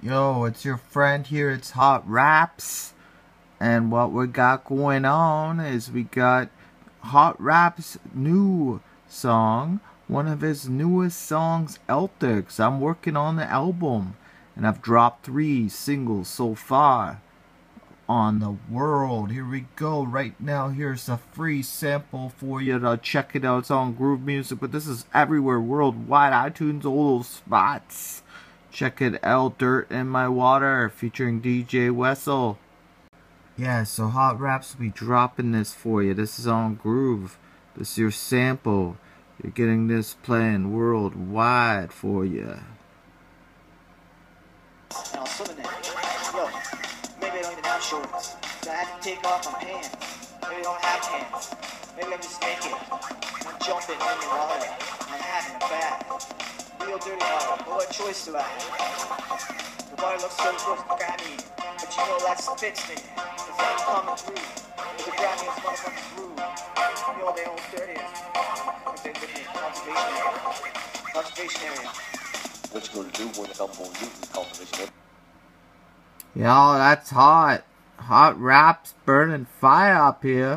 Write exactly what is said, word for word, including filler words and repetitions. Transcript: Yo, it's your friend here, it's Hot Rapz, and what we got going on is we got Hot Rapz new song, one of his newest songs, Eltics. I'm working on the album, and I've dropped three singles so far on the world. Here we go. Right now, here's a free sample for you to check it out. It's on Groove Music, but this is everywhere worldwide, iTunes, all those spots. Check it out, Dirt in My Water, featuring D J Wessel. Yeah, so Hot Rapz will be dropping this for you. This is on Groove. This is your sample. You're getting this playing worldwide for you. Shorts. So I have to take off my pants. Maybe I don't have pants. Maybe I'm just naked. I'm jumping in the water. I'm having a bath. Real dirty water. But what choice do I have? The water looks so close to grab me. But you know that's a bitch thing. The thing's coming through. But the gravity is motherfucking through. You know they don't dirty. But they're looking at conservation area. Conservation area. What you gonna do when it's up on Newton conservation area? Y'all, that's hot. Hot Rapz burning fire up here.